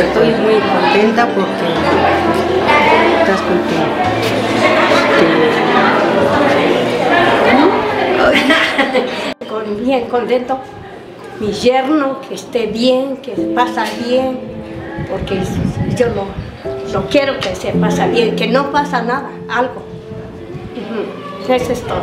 pero estoy muy contenta porque estás contigo. Bien contento, mi yerno, que esté bien, que se pasa bien, porque yo lo quiero que se pasa bien, que no pasa nada, algo. Eso es todo.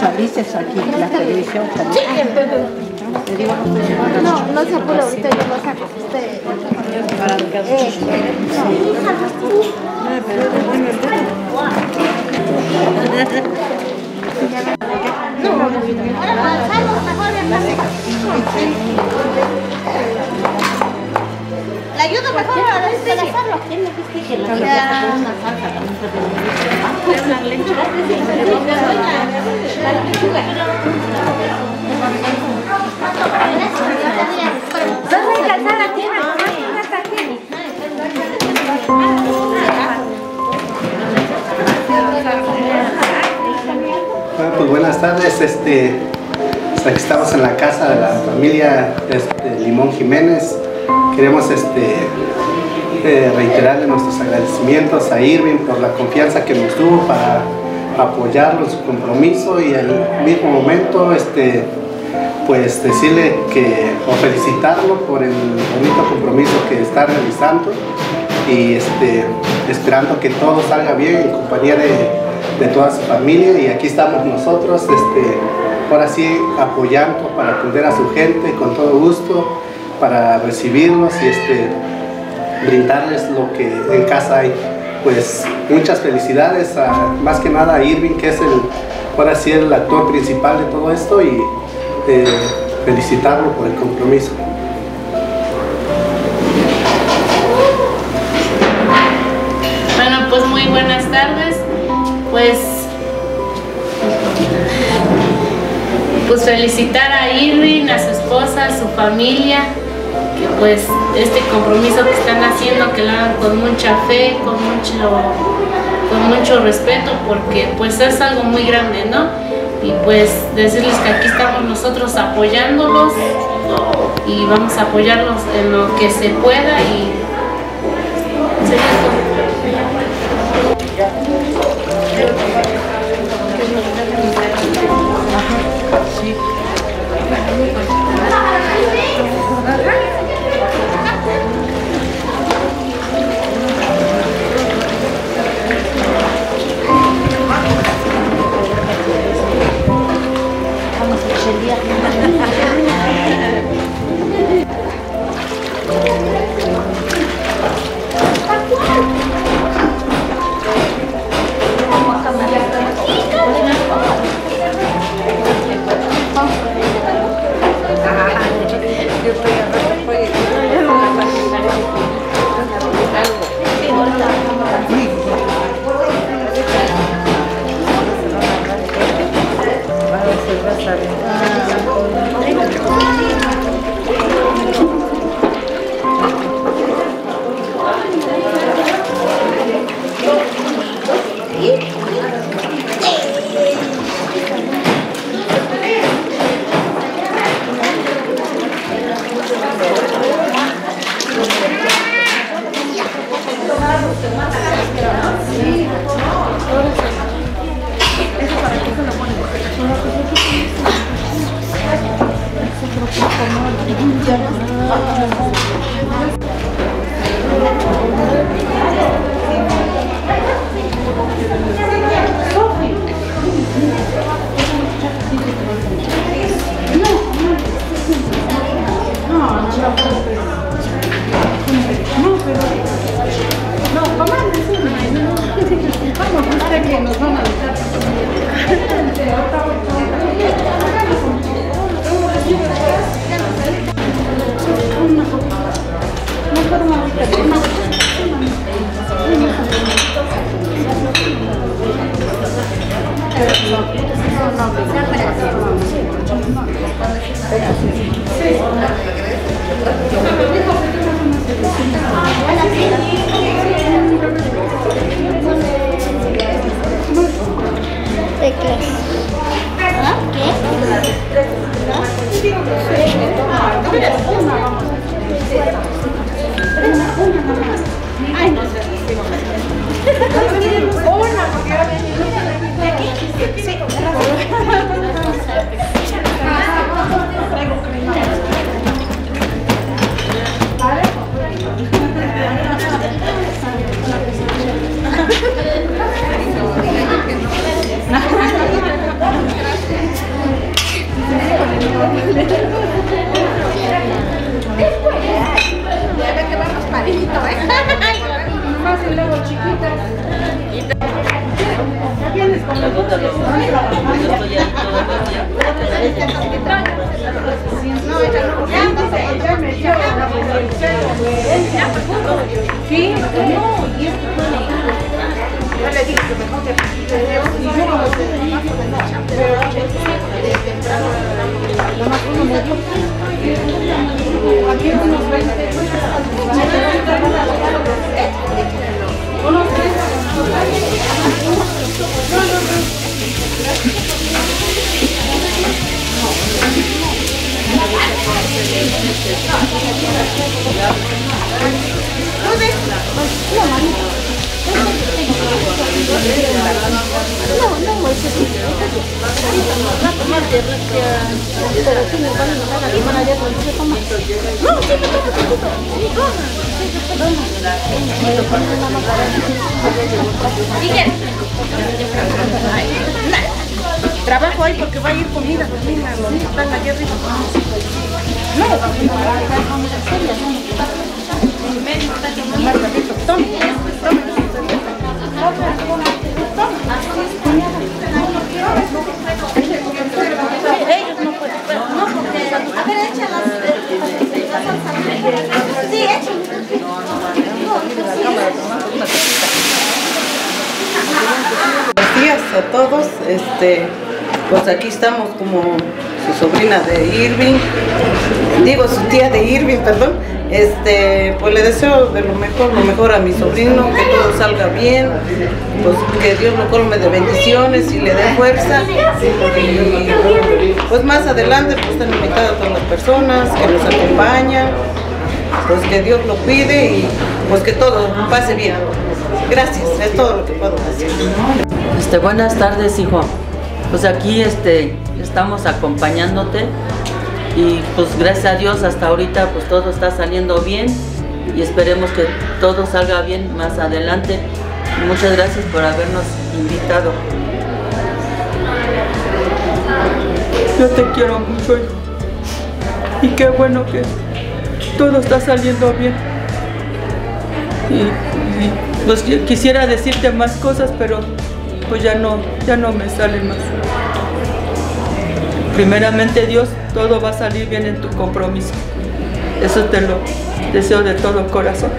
Saliste aquí, la televisión también. No se apure, ahorita yo lo saco. ¿La ayudo mejor a desplazarlo? ¿Quién me dijiste que la Bueno, pues buenas tardes, aquí estamos en la casa de la familia Limón Jiménez. Queremos reiterarle nuestros agradecimientos a Irving por la confianza que nos tuvo para apoyarlo en su compromiso, y al mismo momento pues decirle que, o felicitarlo por el bonito compromiso que está realizando, y esperando que todo salga bien en compañía de toda su familia. Y aquí estamos nosotros ahora sí apoyando para atender a su gente con todo gusto, para recibirnos y brindarles lo que en casa hay. Pues muchas felicidades, más que nada a Irving, que es el actor principal de todo esto, y felicitarlo por el compromiso. Bueno, pues muy buenas tardes. Pues felicitar a Irving, a su esposa, a su familia, que pues este compromiso que están haciendo, que lo hagan con mucha fe, con mucho respeto, porque pues es algo muy grande, ¿no? Y pues decirles que aquí estamos nosotros apoyándolos, y vamos a apoyarlos en lo que se pueda, y sería todo. Pues aquí estamos como su sobrina de Irving, digo su tía de Irving, perdón. Pues le deseo de lo mejor a mi sobrino, que todo salga bien, pues que Dios lo colme de bendiciones y le dé fuerza. Y pues más adelante pues están invitadas todas las personas que nos acompañan, pues que Dios lo cuide y pues que todo pase bien. Gracias, es todo lo que puedo decir. Buenas tardes, hijo. Pues aquí estamos acompañándote y pues gracias a Dios hasta ahorita pues todo está saliendo bien y esperemos que todo salga bien más adelante. Muchas gracias por habernos invitado. Yo te quiero mucho, hijo. Y qué bueno que todo está saliendo bien. Y pues quisiera decirte más cosas, pero pues ya no me sale más. Primeramente Dios, todo va a salir bien en tu compromiso. Eso te lo deseo de todo corazón.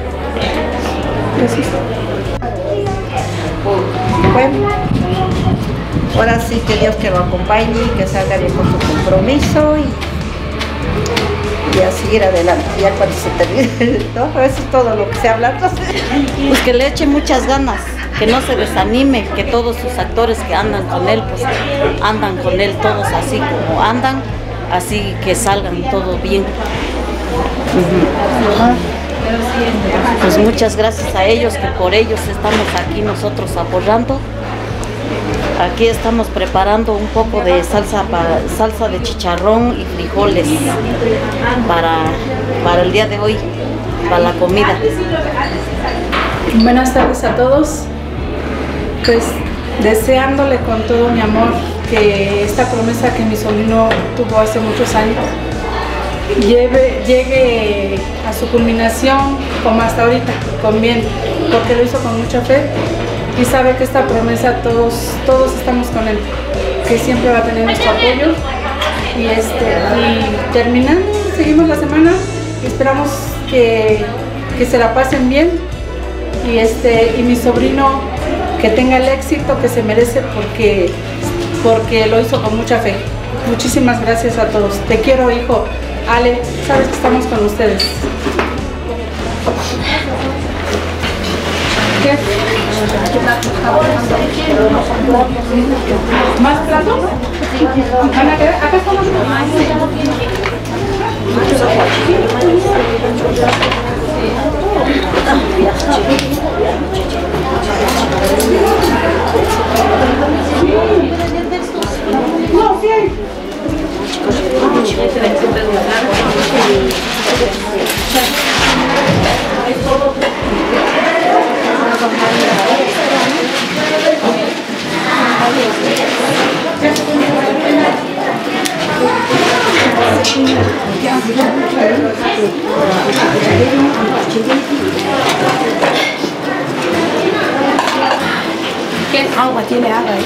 Gracias. Bueno, ahora sí que Dios que lo acompañe y que salga bien con su compromiso y a seguir adelante. Ya cuando se termine, ¿no? Eso es todo lo que se habla. Entonces, pues que le eche muchas ganas, que no se desanime, que todos sus actores que andan con él, pues andan con él todos así como andan, así que salgan todo bien. Pues muchas gracias a ellos, que por ellos estamos aquí nosotros apoyando Aquí estamos preparando un poco de salsa de chicharrón y frijoles para el día de hoy, para la comida. Buenas tardes a todos. Pues deseándole con todo mi amor que esta promesa que mi sobrino tuvo hace muchos años llegue a su culminación como hasta ahorita, con bien, porque lo hizo con mucha fe y sabe que esta promesa todos estamos con él, que siempre va a tener nuestro apoyo. Y terminando, seguimos la semana, esperamos que se la pasen bien y mi sobrino que tenga el éxito que se merece porque lo hizo con mucha fe. Muchísimas gracias a todos. Te quiero, hijo. Ale, sabes que estamos con ustedes. ¿Qué? ¿Más plato? Acá estamos. No, sí hay. ¿Qué agua tiene agua ahí?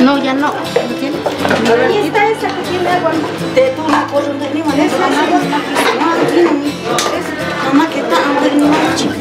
No, ya no. Quita esa que tiene agua. Te toma por un limón. Mamá, que está agua de limón, chico.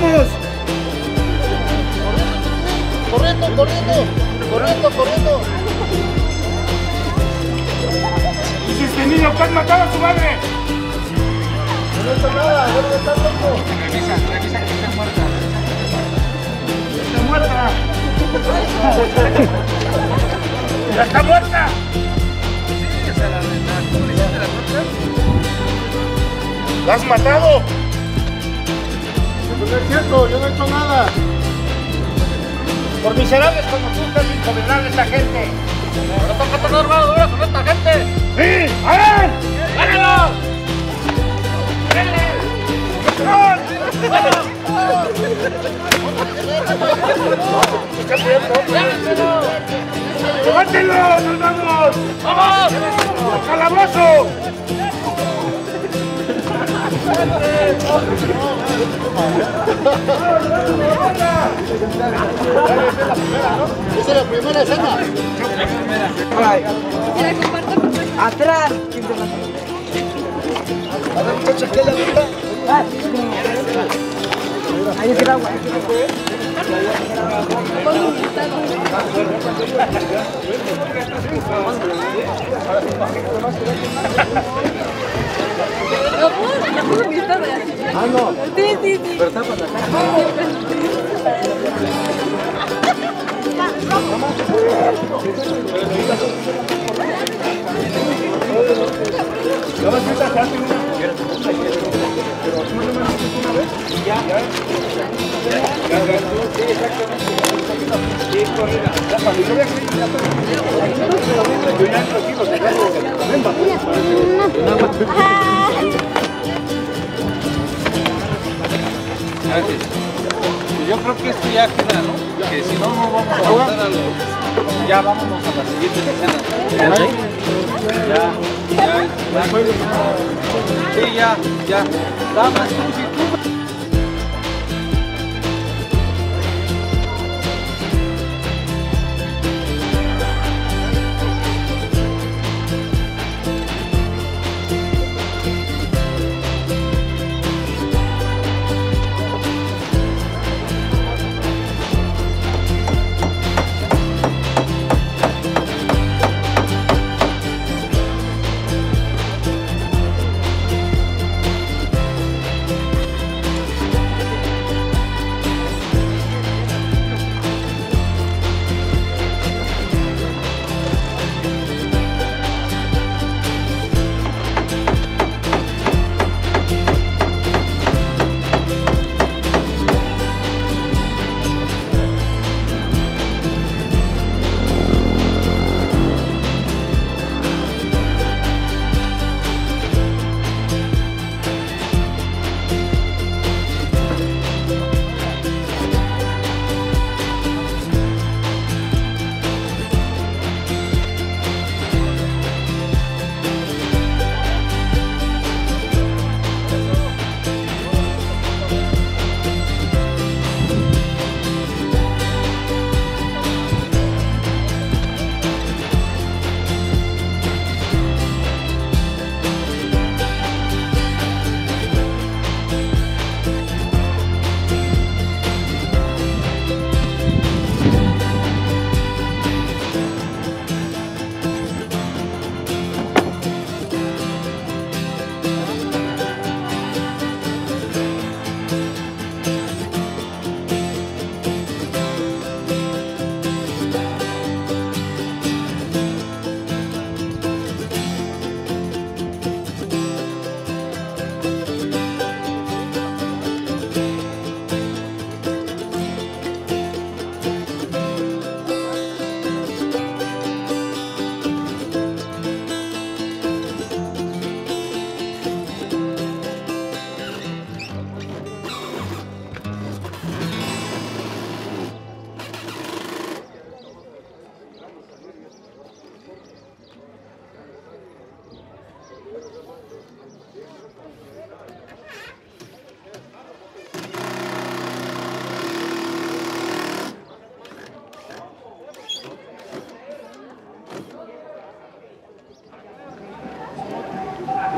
¡Vamos! ¡Corriendo, corriendo! ¡Corriendo, corriendo! ¡Y si este niño que has matado a tu madre! ¡No está nada! ¡No está loco! ¡Revisa que está muerta! ¡Está muerta! ¡Ya está muerta! ¡Sí, se la comunidad de la muerte! ¡La has matado! No es cierto, yo no he hecho nada. Por miserables como tú, estás ingobernable esta gente. Ahora toca todo, hermano, dura con esta gente. ¡Sí! ¡A ver! ¡Vámonos! ¡Levántenlo! ¡Nos vamos! ¡Vamos! ¡Al calabozo! Esa es la primera escena. Atrás. A ver, muchachos, ¿qué le gusta? Ahí está el agua. Ah, no. Sí. Pero está para acá. No, Yo creo que esto ya queda, ¿no? Que si no, no vamos a aguantar algo. Ya vámonos a la siguiente escena. Ya. Damas, tú.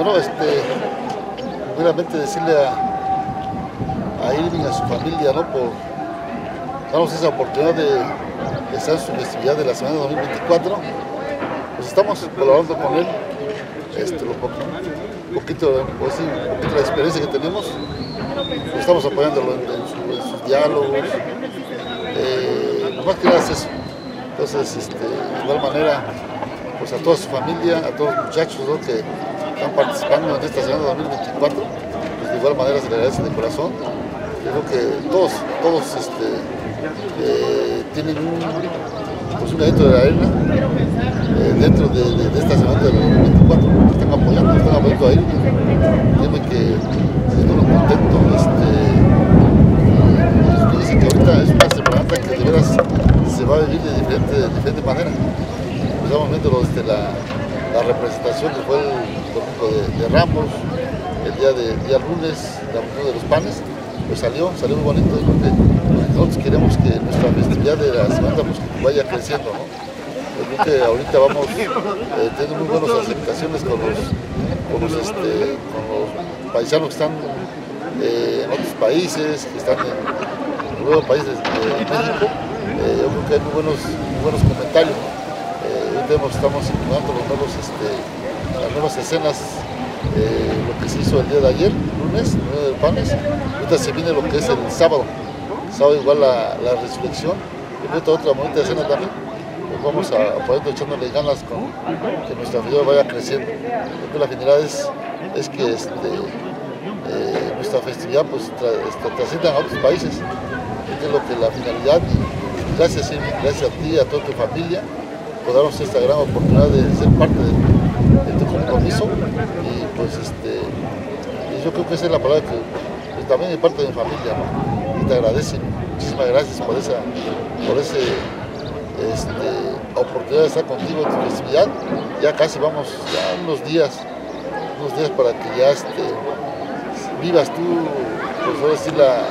Bueno, primeramente decirle a Irving, a su familia, ¿no? Por darnos esa oportunidad de empezar su festividad de la Semana 2024. Pues estamos colaborando con él, un poquito de la experiencia que tenemos. Pues estamos apoyándolo en sus diálogos. Más que nada es eso. Entonces, de igual manera, pues a toda su familia, a todos los muchachos, ¿no? Que están participando en esta Semana 2024, pues de igual manera se le agradece de corazón. Creo que todos tienen un granito de arena dentro de esta Semana de 2024, están apoyando a él. Dime que estoy muy contento, pues dicen que ahorita es una semana que de veras se va a vivir de diferente manera. Pues estamos viendo la representación que fue el domingo de Ramos, el día lunes, la reunión de los panes, pues salió muy bonito. Nosotros queremos que nuestra festividad de la semana pues, vaya creciendo, ¿no? Yo creo que ahorita vamos teniendo muy buenas aceptaciones con los paisanos que están en otros países, que están en nuevos países de México. Yo creo que hay muy buenos comentarios, ¿no? Estamos incluyendo las nuevas escenas, lo que se hizo el día de ayer, lunes, el día de panes. Ahorita se viene lo que es el sábado igual la resurrección, y otra bonita escena también. Pues vamos a poder echándole ganas con que nuestra familia vaya creciendo. Creo que la finalidad es que nuestra festividad pues trascienda a otros países. Este es lo que la finalidad. Gracias, gracias a ti y a toda tu familia por darnos esta gran oportunidad de ser parte de tu compromiso. Y pues yo creo que esa es la palabra que también es parte de mi familia, ¿no? Y te agradece. Muchísimas gracias por esa oportunidad de estar contigo en tu festividad. Ya casi vamos a unos días para que ya vivas tú, pues ahora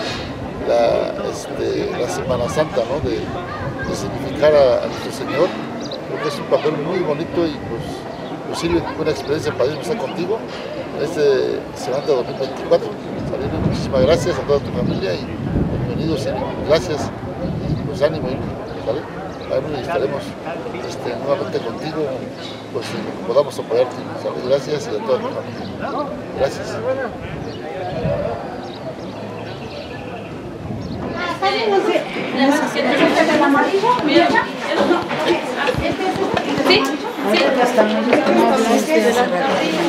sí la Semana Santa, ¿no? De significar a nuestro Señor. Creo que es un papel muy bonito y pues sirve como una experiencia para irnos a contigo en Semana Santa 2024. También muchísimas gracias a toda tu familia y bienvenidos, gracias y pues ánimo, ¿vale? Ahí estaremos nuevamente contigo, pues podamos apoyarte, ¿sabes? Gracias y a toda tu familia. Gracias.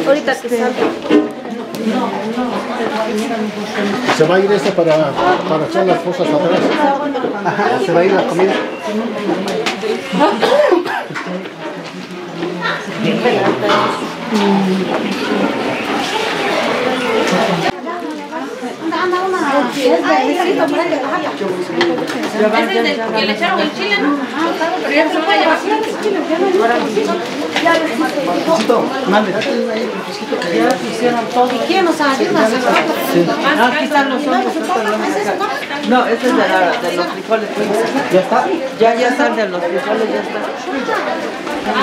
Ahorita que se va a ir para echar las cosas atrás. Ajá, se va a ir la comida. Que le echaron el chile, ¿no? Pero ya se lo va a llevar. ¿Y quién nos ayuda? Aquí están los otros. No, este es de los frijoles. ¿Ya está? Ya están de los frijoles, ya está. ¿Así?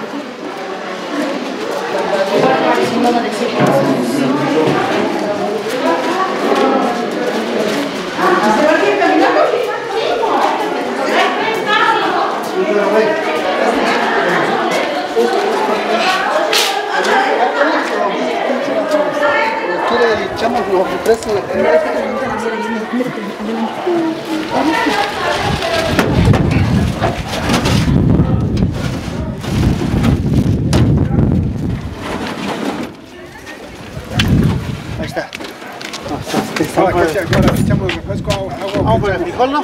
¿No?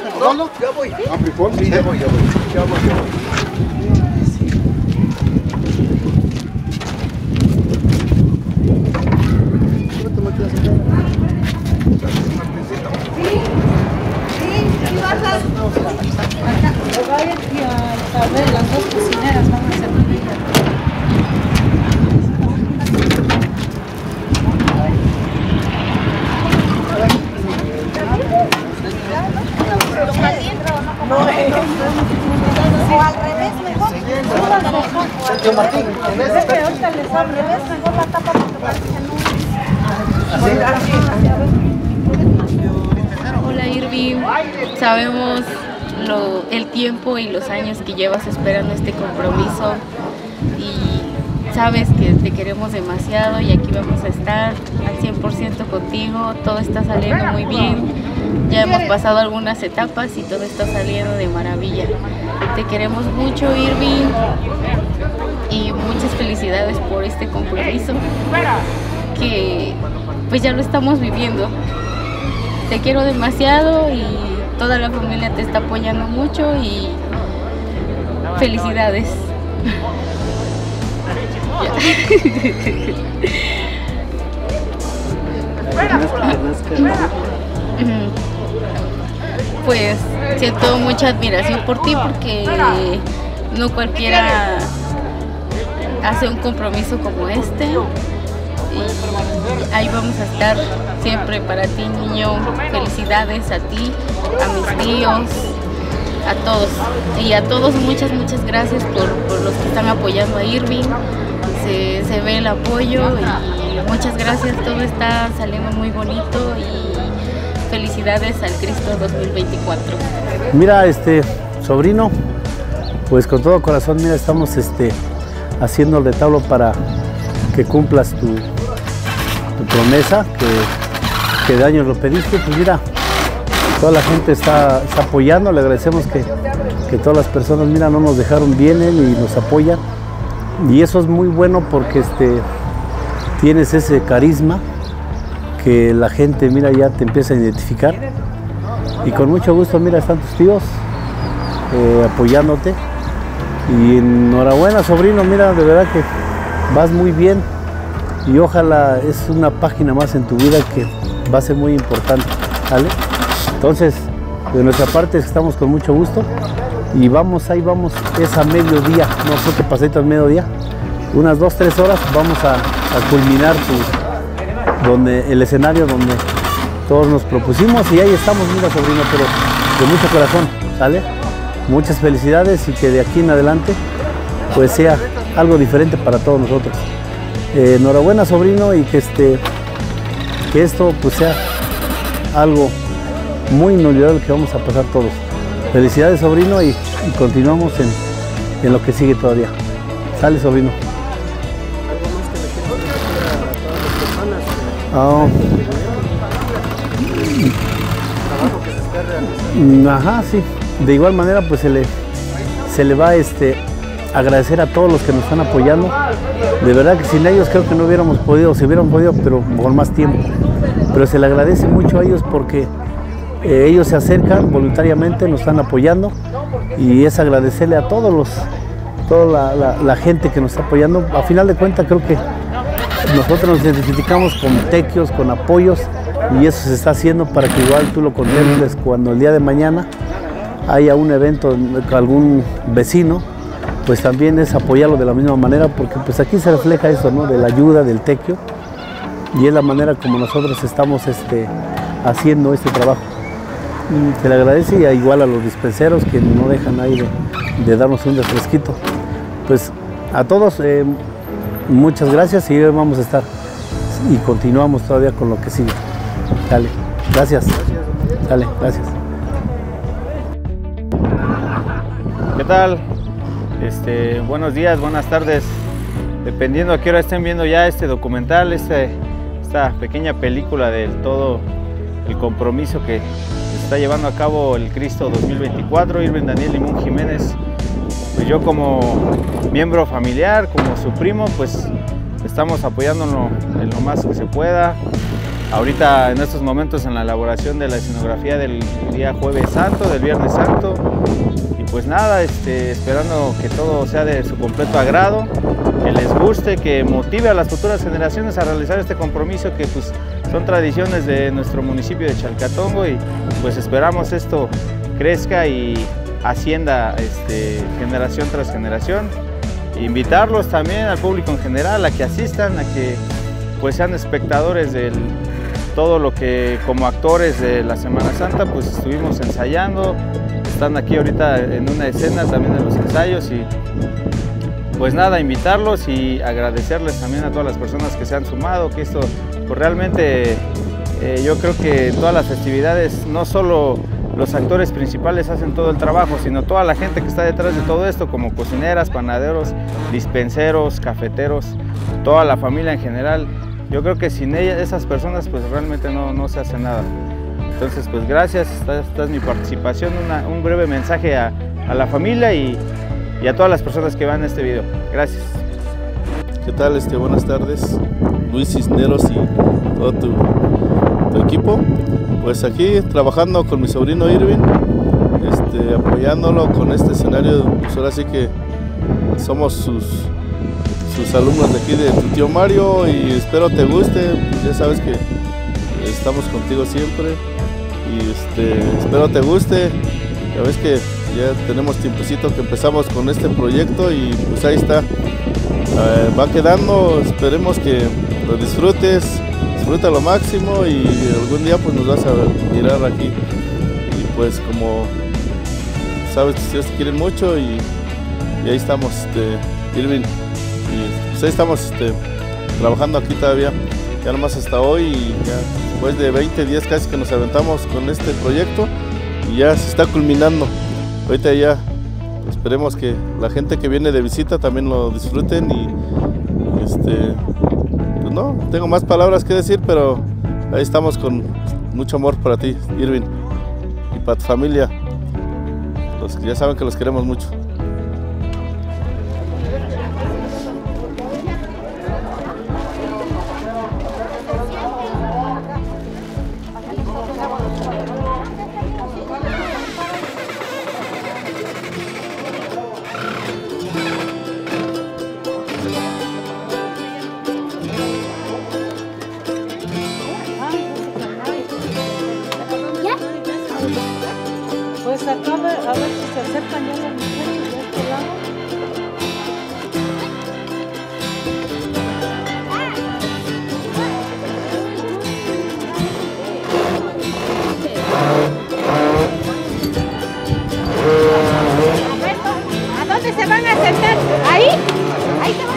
Ya voy. ¿A frijol? Sí, sabemos el tiempo y los años que llevas esperando este compromiso y sabes que te queremos demasiado y aquí vamos a estar al 100% contigo. Todo está saliendo muy bien, ya hemos pasado algunas etapas y todo está saliendo de maravilla. Te queremos mucho, Irving, y muchas felicidades por este compromiso que pues ya lo estamos viviendo. Te quiero demasiado y toda la familia te está apoyando mucho y felicidades. Pues siento mucha admiración por ti porque no cualquiera hace un compromiso como este. Y ahí vamos a estar siempre para ti, niño. Felicidades a ti, a mis tíos, a todos. Y a todos muchas gracias por los que están apoyando a Irving. se ve el apoyo y muchas gracias, todo está saliendo muy bonito y felicidades al Cristo 2024. Mira, sobrino, pues con todo corazón, mira, estamos haciendo el retablo para que cumplas tu promesa, que de años lo pediste, pues mira, toda la gente está apoyando, le agradecemos que todas las personas, mira, no nos dejaron, vienen y nos apoyan. Y eso es muy bueno porque tienes ese carisma que la gente, mira, ya te empieza a identificar. Y con mucho gusto, mira, están tus tíos apoyándote. Y enhorabuena, sobrino, mira, de verdad que vas muy bien. Y ojalá es una página más en tu vida que va a ser muy importante, ¿vale? Entonces, de nuestra parte estamos con mucho gusto. Y vamos, ahí vamos, es a mediodía, no sé qué pasadito al mediodía, unas 2-3 horas vamos a culminar el escenario donde todos nos propusimos y ahí estamos, mira sobrino, pero de mucho corazón, ¿sale? Muchas felicidades y que de aquí en adelante pues sea algo diferente para todos nosotros. Enhorabuena sobrino y que esto pues sea algo muy inolvidable que vamos a pasar todos. Felicidades sobrino y continuamos en lo que sigue todavía. Sale sobrino. Oh. Ajá, sí. De igual manera pues se le va agradecer a todos los que nos están apoyando. De verdad que sin ellos creo que no hubiéramos podido, si hubieran podido, pero con más tiempo. Pero se le agradece mucho a ellos porque ellos se acercan voluntariamente, nos están apoyando y es agradecerle a toda la gente que nos está apoyando. A final de cuentas creo que nosotros nos identificamos con tequios, con apoyos y eso se está haciendo para que igual tú lo contemples cuando el día de mañana haya un evento con algún vecino, pues también es apoyarlo de la misma manera porque pues aquí se refleja eso, ¿no? De la ayuda del tequio y es la manera como nosotros estamos haciendo este trabajo. Se le agradece y igual a los dispenseros que no dejan ahí de darnos un refresquito. Pues a todos muchas gracias y hoy vamos a estar y continuamos todavía con lo que sigue. Dale, gracias. Dale, gracias. ¿Qué tal? Buenos días, buenas tardes. Dependiendo a qué hora estén viendo ya este documental, esta pequeña película del todo el compromiso que está llevando a cabo el Cristo 2024, Irving Daniel Limón Jiménez. Pues yo como miembro familiar, como su primo, pues estamos apoyándonos en lo más que se pueda. Ahorita en estos momentos en la elaboración de la escenografía del día Jueves Santo, del Viernes Santo. Y pues nada, esperando que todo sea de su completo agrado, que les guste, que motive a las futuras generaciones a realizar este compromiso que pues son tradiciones de nuestro municipio de Chalcatongo y pues esperamos esto crezca y ascienda generación tras generación. Invitarlos también al público en general a que asistan, a que pues sean espectadores de todo lo que como actores de la Semana Santa pues estuvimos ensayando, están aquí ahorita en una escena también de los ensayos y pues nada, invitarlos y agradecerles también a todas las personas que se han sumado, que esto pues realmente yo creo que todas las festividades, no solo los actores principales hacen todo el trabajo, sino toda la gente que está detrás de todo esto, como cocineras, panaderos, dispenseros, cafeteros, toda la familia en general. Yo creo que sin ellas, esas personas pues realmente no se hace nada. Entonces pues gracias, esta es mi participación, un breve mensaje a la familia y a todas las personas que vean este video. Gracias. ¿Qué tal? Buenas tardes, Luis Cisneros y todo tu equipo. Pues aquí trabajando con mi sobrino Irving, apoyándolo con este escenario. Pues ahora sí que somos sus alumnos de aquí de tu tío Mario y espero te guste. Ya sabes que estamos contigo siempre y espero te guste. Ya ves que ya tenemos tiempecito que empezamos con este proyecto y pues ahí está, va quedando, esperemos que lo disfrutes, disfruta lo máximo y algún día pues nos vas a mirar aquí y pues como sabes, ustedes quieren mucho y ahí estamos, Irving, Y pues ahí estamos trabajando aquí todavía, ya nomás hasta hoy, y ya después de 20 días casi que nos aventamos con este proyecto y ya se está culminando. Ahorita ya esperemos que la gente que viene de visita también lo disfruten y pues no tengo más palabras que decir, pero ahí estamos con mucho amor para ti, Irving, y para tu familia. Ya saben que los queremos mucho. Pues acaba, a ver si se acercan ya las mujeres de este lado. ¿A dónde se van a sentar? ¿Ahí? ¿Ahí se van?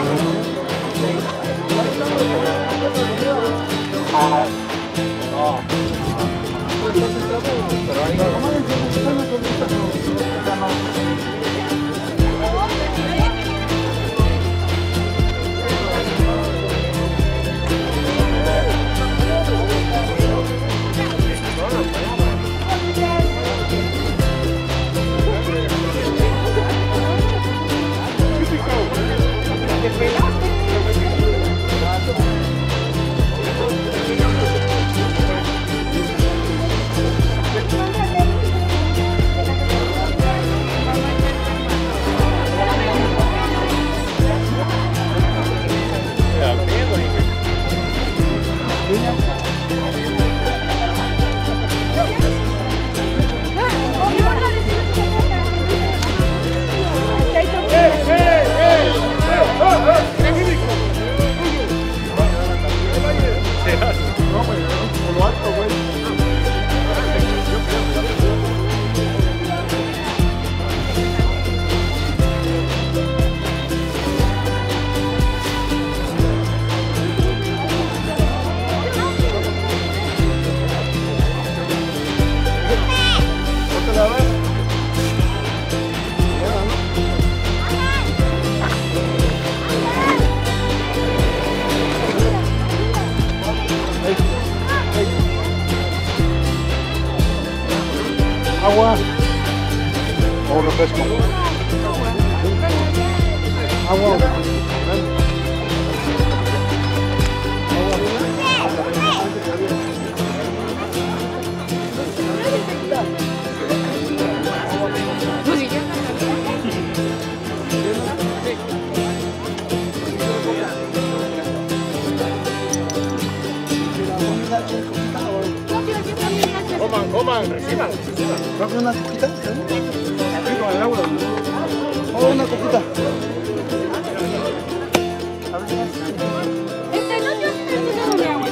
Agua o refresco. Agua. Coman, reciban. ¿Coge una copita? Arriba el agua. Oh, una copita. No te has terminado de agua.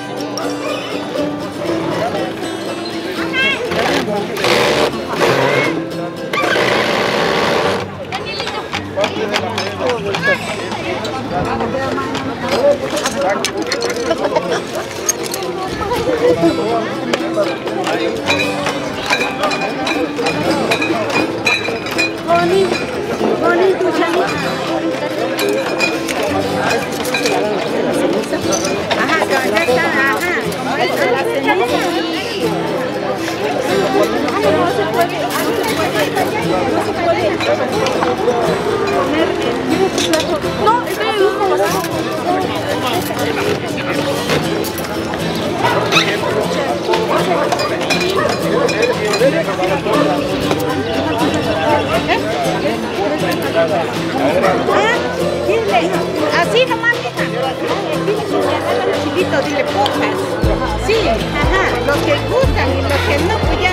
Así nomás, mija. Dile que me agarran los chiquitos, dile pujas. Sí, ajá, los que gustan y los que no, pues ya.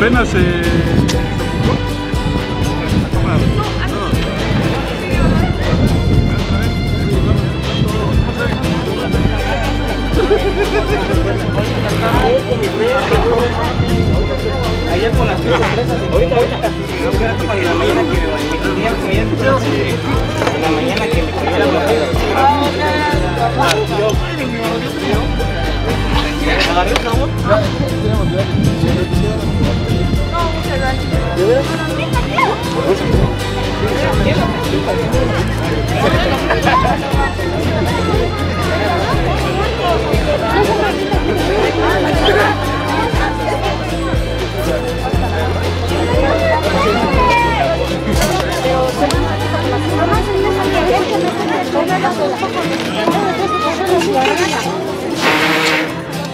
apenas ayer con las sorpresas, ahorita. En la mañana que me cayó la botella. ¿Agarré el sabor?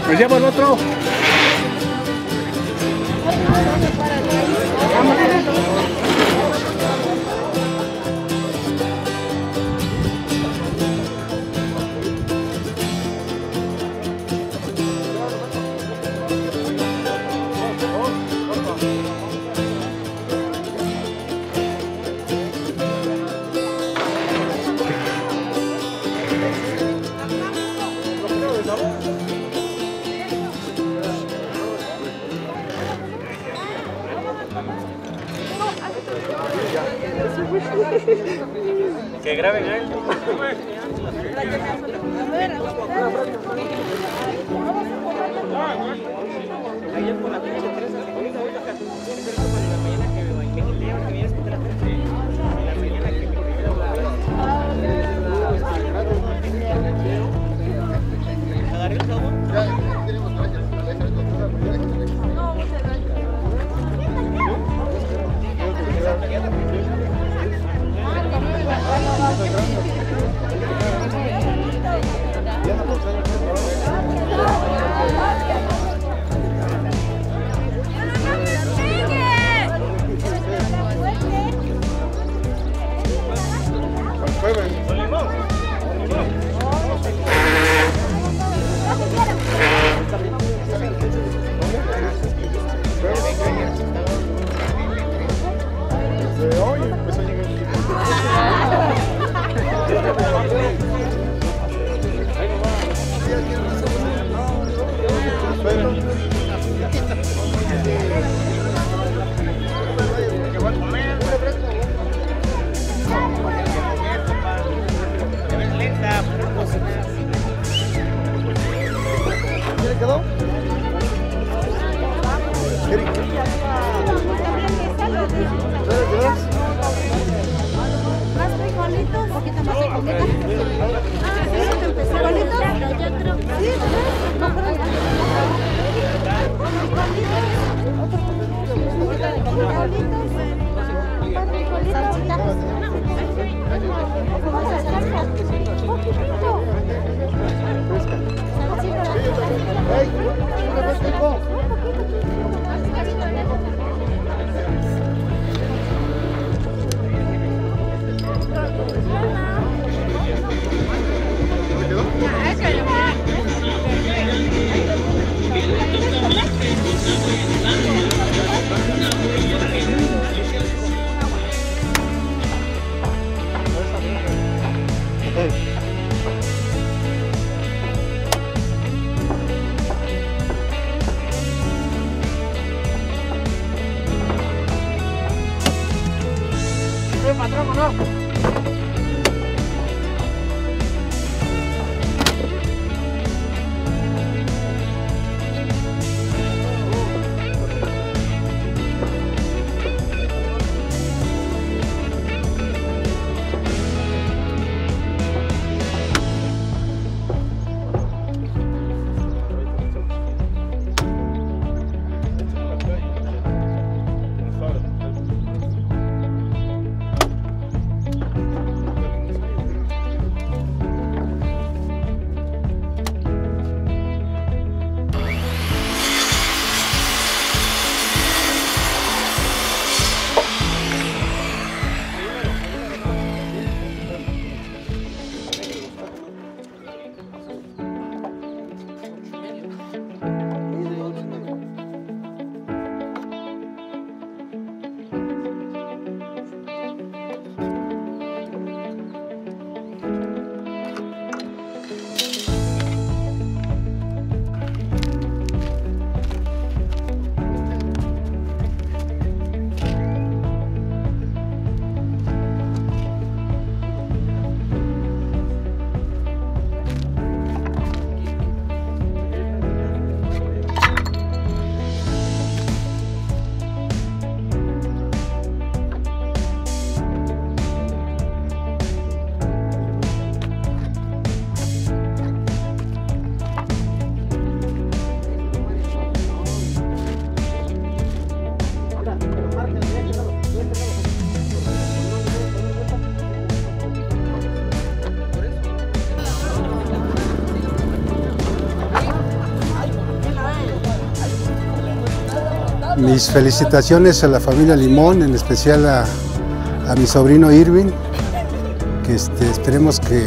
¿Me llevo el otro? Que graben a él. Ayer por la noche, 13 ahorita, Mis felicitaciones a la familia Limón, en especial a mi sobrino Irving, que esperemos que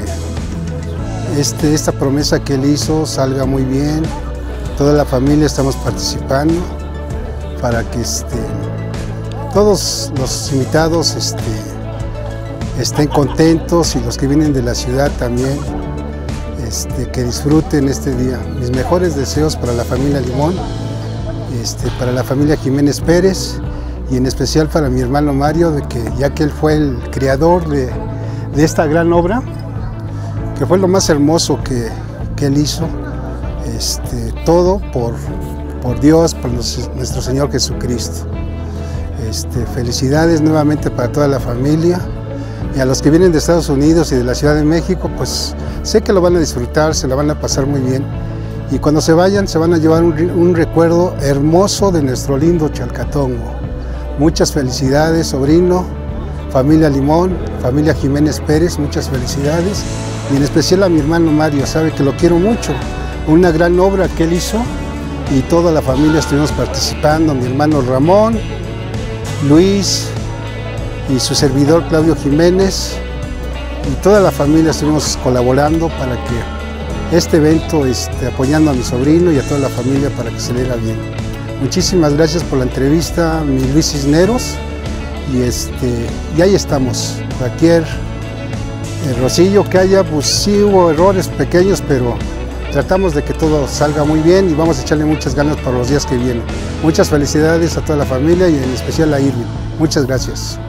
esta promesa que él hizo salga muy bien. Toda la familia estamos participando para que todos los invitados estén contentos, y los que vienen de la ciudad también que disfruten este día. Mis mejores deseos para la familia Limón, para la familia Jiménez Pérez, y en especial para mi hermano Mario, ya que él fue el creador de esta gran obra, que fue lo más hermoso que él hizo, todo por Dios, por nuestro Señor Jesucristo. Felicidades nuevamente para toda la familia, y a los que vienen de Estados Unidos y de la Ciudad de México, pues sé que lo van a disfrutar, se la van a pasar muy bien, y cuando se vayan se van a llevar un recuerdo hermoso de nuestro lindo Chalcatongo. Muchas felicidades, sobrino, familia Limón, familia Jiménez Pérez, muchas felicidades, y en especial a mi hermano Mario, sabe que lo quiero mucho, una gran obra que él hizo, y toda la familia estuvimos participando, mi hermano Ramón, Luis y su servidor Claudio Jiménez, y toda la familia estuvimos colaborando para que este evento, apoyando a mi sobrino y a toda la familia para que se le haga bien. Muchísimas gracias por la entrevista, mi Luis Cisneros, y ahí estamos. Cualquier rosillo que haya, pues sí hubo errores pequeños, pero tratamos de que todo salga muy bien, y vamos a echarle muchas ganas para los días que vienen. Muchas felicidades a toda la familia, y en especial a Irving. Muchas gracias.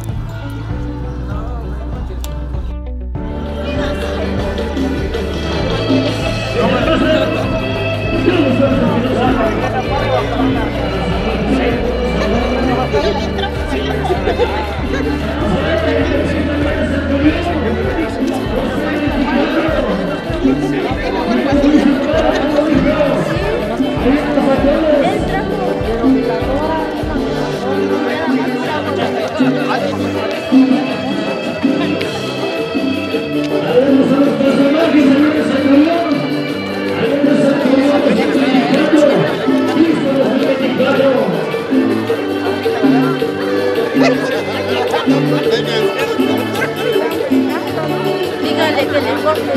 Dígale que le corte.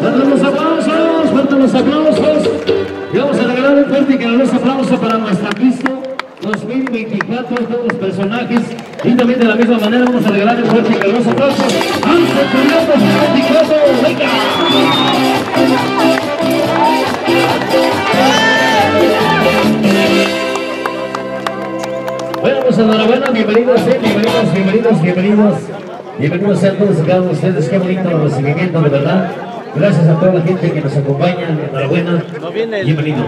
Faltan los aplausos, y vamos a regalar un fuerte y caluroso aplauso para nuestra Cristo 2024, todos los personajes, y también de la misma manera vamos a regalar un fuerte y caluroso aplauso antes de la 2024. ¡Venga! Bueno, pues enhorabuena, bienvenidos, bienvenidos a todos cada uno de ustedes. Qué bonito recibimiento, de verdad. Gracias a toda la gente que nos acompaña, enhorabuena, bienvenidos.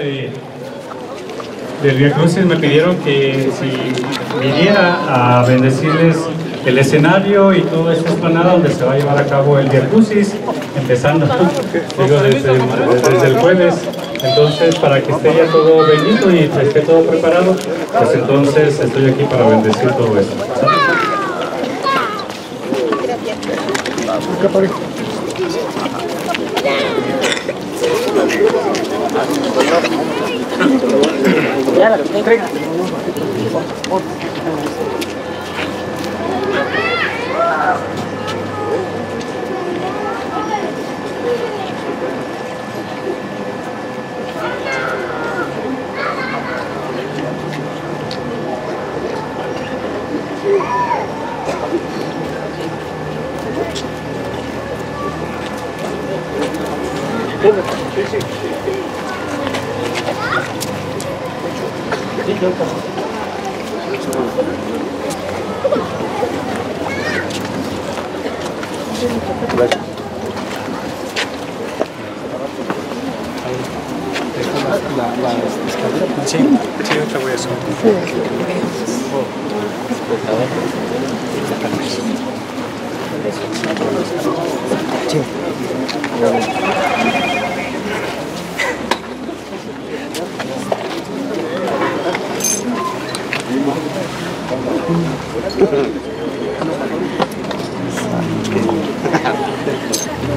El grupo del Viacrucis me pidieron que si viniera a bendecirles el escenario y toda esta explanada donde se va a llevar a cabo el Viacrucis, empezando desde el jueves. Entonces, para que esté ya todo bendito y esté todo preparado, pues entonces estoy aquí para bendecir todo eso.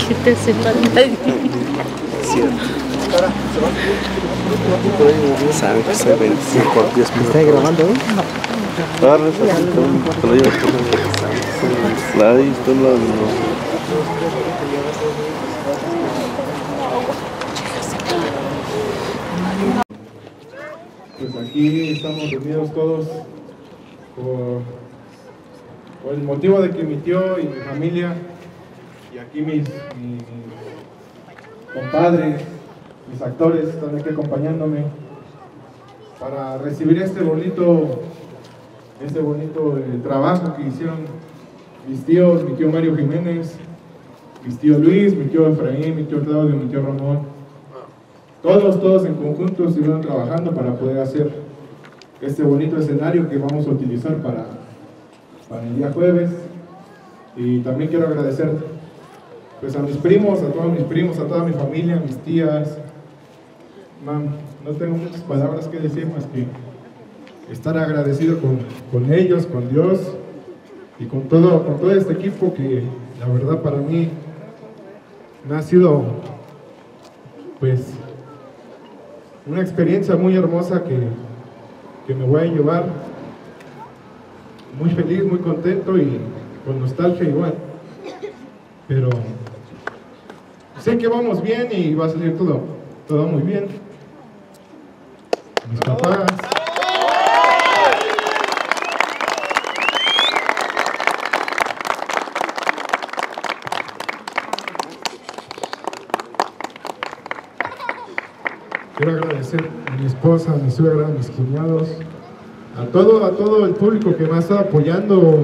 ¿Qué te hace falta? ¿Está grabando hoy? Pues aquí estamos reunidos todos por el motivo de que mi tío y mi familia y aquí mis compadres, mis actores están aquí acompañándome para recibir este bonito trabajo que hicieron mis tíos, mi tío Mario Jiménez, mis tíos Luis, mi tío Efraín, mi tío Claudio, mi tío Ramón. Todos en conjunto estuvieron trabajando para poder hacer este bonito escenario que vamos a utilizar para el día jueves. Y también quiero agradecer pues, a mis primos, a todos mis primos, a toda mi familia, a mis tías. No tengo muchas palabras que decir más que estar agradecido con ellos, con Dios y con todo este equipo que la verdad para mí me ha sido pues una experiencia muy hermosa que me voy a llevar muy feliz, muy contento y con nostalgia igual, pero sé que vamos bien y va a salir todo muy bien. Mis papás, quiero agradecer a mi esposa, a mi suegra, a mis cuñados, a todo el público que me ha estado apoyando,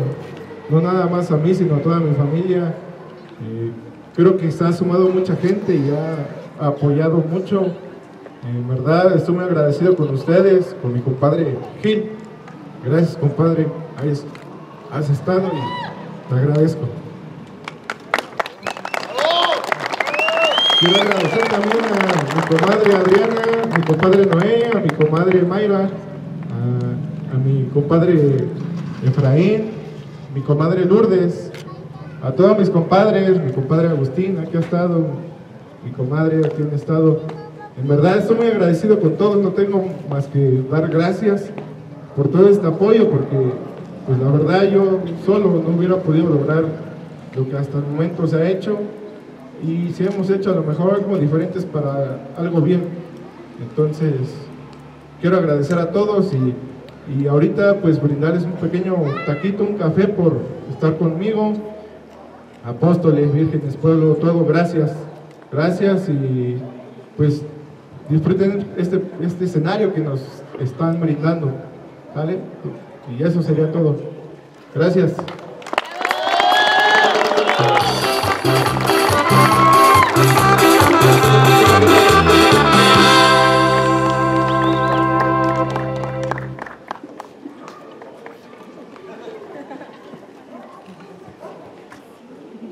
no nada más a mí, sino a toda mi familia. Creo que se ha sumado mucha gente y ha apoyado mucho. En verdad, estoy muy agradecido con ustedes, con mi compadre Gil. Gracias, compadre, has estado y te agradezco. Quiero agradecer también a mi comadre Adriana, a mi compadre Noé, a mi comadre Mayra, a mi compadre Efraín, mi comadre Lourdes, a todos mis compadres, mi compadre Agustín, aquí ha estado, mi comadre aquí ha estado. En verdad estoy muy agradecido con todos, no tengo más que dar gracias por todo este apoyo, porque pues la verdad yo solo no hubiera podido lograr lo que hasta el momento se ha hecho. Y si hemos hecho a lo mejor algo diferente para algo bien. Entonces, quiero agradecer a todos y ahorita pues brindarles un pequeño taquito, un café por estar conmigo. Apóstoles, vírgenes, pueblo, todo, gracias. Gracias y pues disfruten este escenario que nos están brindando. ¿Vale? Y eso sería todo. Gracias.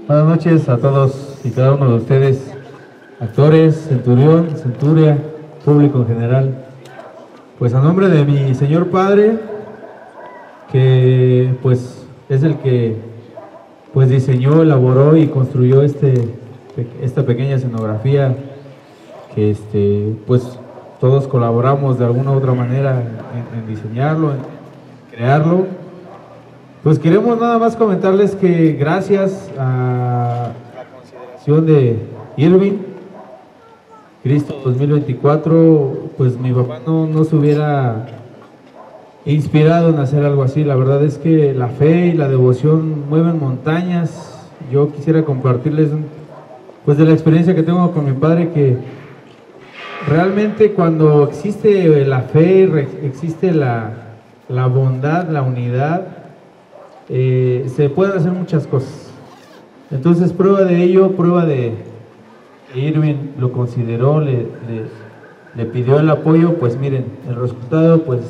Buenas noches a todos y cada uno de ustedes, actores, centurión, centuria, público en general. Pues a nombre de mi señor padre, que pues es el que pues diseñó, elaboró y construyó esta pequeña escenografía que pues todos colaboramos de alguna u otra manera en diseñarlo, en crearlo. Pues queremos nada más comentarles que gracias a la consideración de Irving, Cristo 2024, pues mi papá no se hubiera inspirado en hacer algo así. La verdad es que la fe y la devoción mueven montañas. Yo quisiera compartirles pues de la experiencia que tengo con mi padre, que realmente cuando existe la fe, existe la bondad, la unidad, se pueden hacer muchas cosas. Entonces prueba de ello, prueba de Irving lo consideró, le pidió el apoyo, pues miren, el resultado pues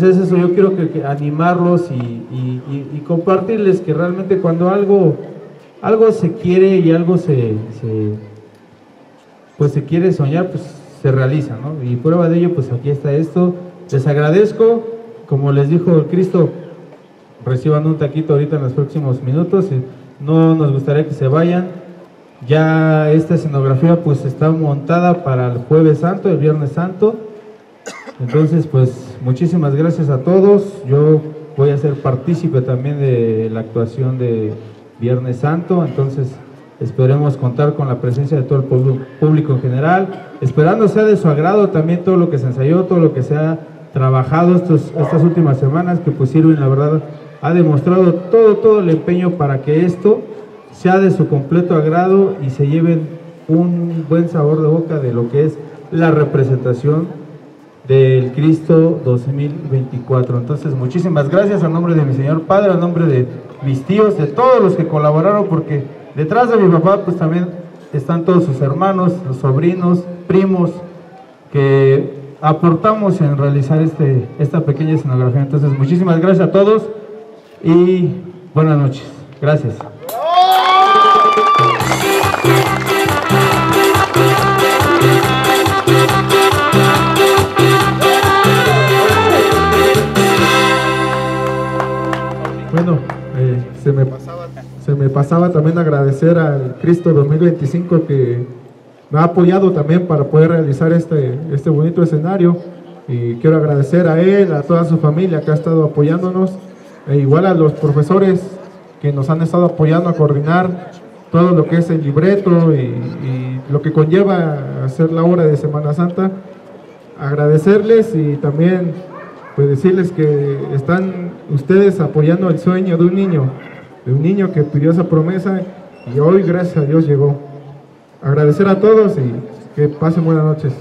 es eso. Yo quiero que animarlos y compartirles que realmente cuando algo se quiere y algo se quiere soñar, pues se realiza, ¿no? Y prueba de ello, pues aquí está esto. Les agradezco, como les dijo el Cristo, reciban un taquito ahorita en los próximos minutos, no nos gustaría que se vayan. Ya esta escenografía pues está montada para el Jueves Santo, el Viernes Santo. Entonces pues muchísimas gracias a todos. Yo voy a ser partícipe también de la actuación de Viernes Santo, entonces esperemos contar con la presencia de todo el público en general, esperando sea de su agrado también todo lo que se ensayó, todo lo que se ha trabajado estas últimas semanas, que pues Irving la verdad ha demostrado todo el empeño para que esto sea de su completo agrado y se lleven un buen sabor de boca de lo que es la representación del Cristo 2024. Entonces muchísimas gracias en nombre de mi señor padre, en nombre de mis tíos, de todos los que colaboraron, porque detrás de mi papá pues también están todos sus hermanos, los sobrinos, primos, que aportamos en realizar esta pequeña escenografía. Entonces muchísimas gracias a todos y buenas noches, gracias. Bueno, se me pasaba también agradecer al Cristo 2025 que me ha apoyado también para poder realizar este bonito escenario, y quiero agradecer a él, a toda su familia que ha estado apoyándonos, e igual a los profesores que nos han estado apoyando a coordinar todo lo que es el libreto y lo que conlleva hacer la obra de Semana Santa. Agradecerles y también pues decirles que están ustedes apoyando el sueño de un niño que pidió esa promesa y hoy gracias a Dios llegó. Agradecer a todos y que pasen buenas noches.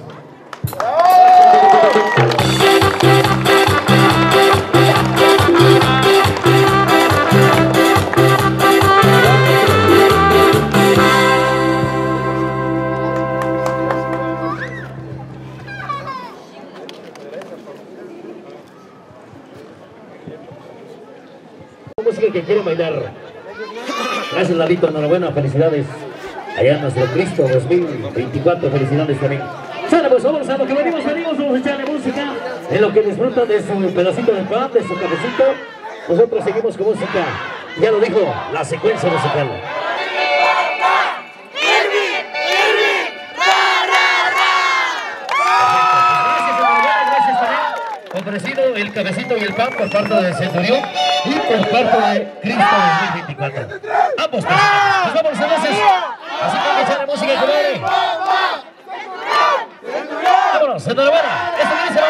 Música que quieren bailar. Gracias, Ladito, enhorabuena, felicidades. Allá nuestro Cristo 2024, felicidades también. Sale pues, vamos a lo que venimos, vamos a echarle música. En lo que disfrutan de su pedacito de pan, de su cafecito, nosotros seguimos con música. Ya lo dijo, la secuencia musical. Ofrecido el cafecito y el pan por parte del Centurión y por parte de Cristo 2024. Ambos, nos vamos entonces. Así que vamos a la música, comadre. Vámonos, enhorabuena. Esto que dice,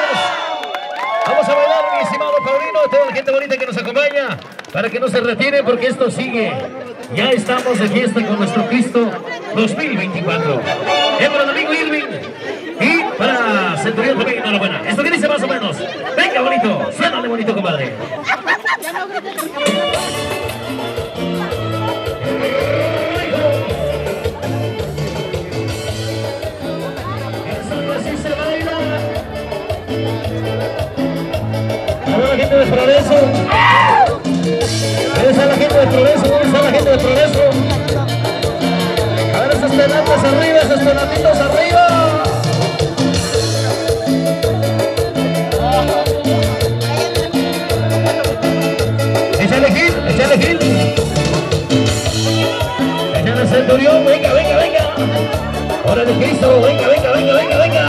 vamos a bailar, mi estimado Paulino, toda la gente bonita que nos acompaña, para que no se retiren porque esto sigue. Ya estamos de fiesta con nuestro Cristo 2024. Es para el amigo Irving y para Centurión también, enhorabuena. Esto que dice más o menos. Venga, bonito, suénale bonito, compadre. Gente de progreso, ¿dónde está la gente de progreso? ¿Dónde está la gente de progreso? A ver, esas pelotas arriba, esos pelotitos arriba. Échale Gil, échale Gil. Échale Centurión, venga, venga, venga. Órale Cristo, venga, venga, venga, venga, venga.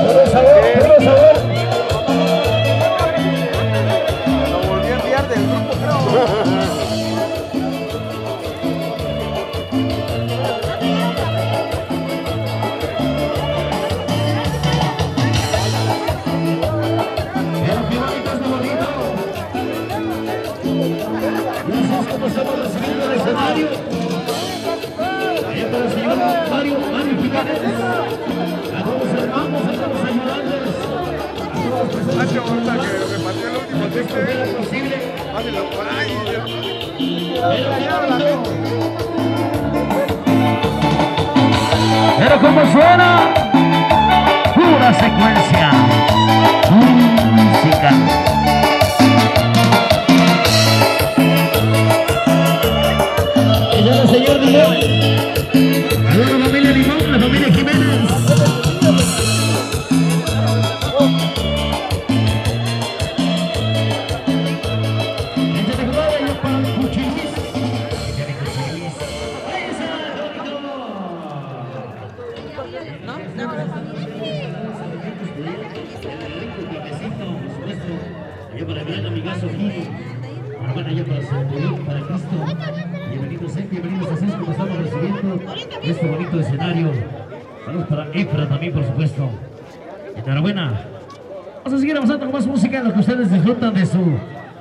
Puro sabor. Lo volví a enviar del grupo, creo. Estamos recibiendo el escenario. Ahí está el señor Mario Picares. Estamos ayudándoles a todos los que repartió el último texto es posible. Pásenlo por ahí. Pero como suena, pura secuencia musical. ¿no? Para Cristo. Bienvenidos a Jesús, como estamos recibiendo este bonito escenario. Saludos para Efra también, por supuesto. Enhorabuena. Vamos a seguir avanzando con más música, lo que ustedes disfrutan de su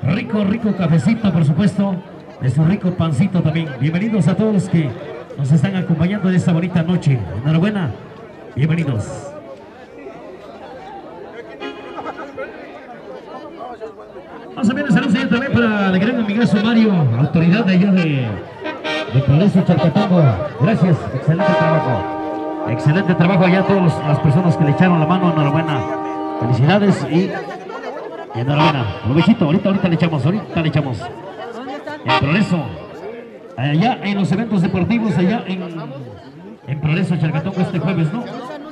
rico cafecito, por supuesto, de su rico pancito también. Bienvenidos a todos los que nos están acompañando en esta bonita noche. Enhorabuena. Bienvenidos. Vamos a ver el saludo señor también para el gran amigazo Mario, autoridad de allá de Palacio Chalcatongo. Gracias, excelente trabajo. Excelente trabajo allá a todas las personas que le echaron la mano, enhorabuena. Felicidades y enhorabuena. Lo viejito, ahorita le echamos, En Progreso, allá en los eventos deportivos, allá en Progreso Chalcatongo este jueves, ¿no?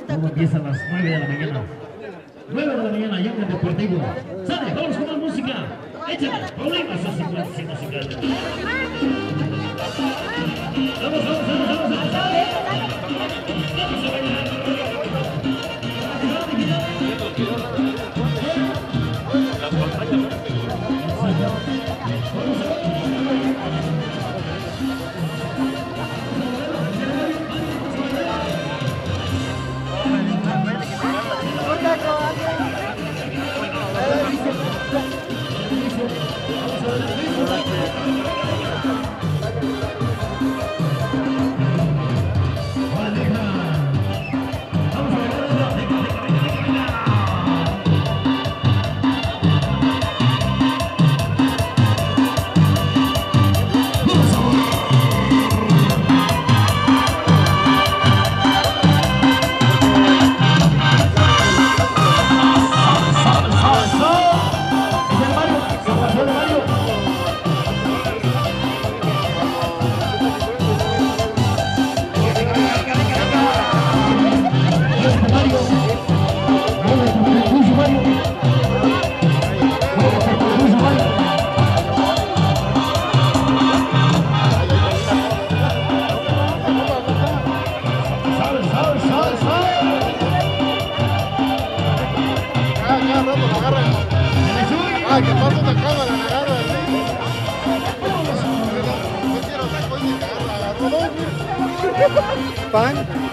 Todo empieza a las 9 de la mañana. 9 de la mañana allá en el deportivo. Sale, vamos con más música. Échale, problemas a secuencia musical. Vamos a bailar. Pan.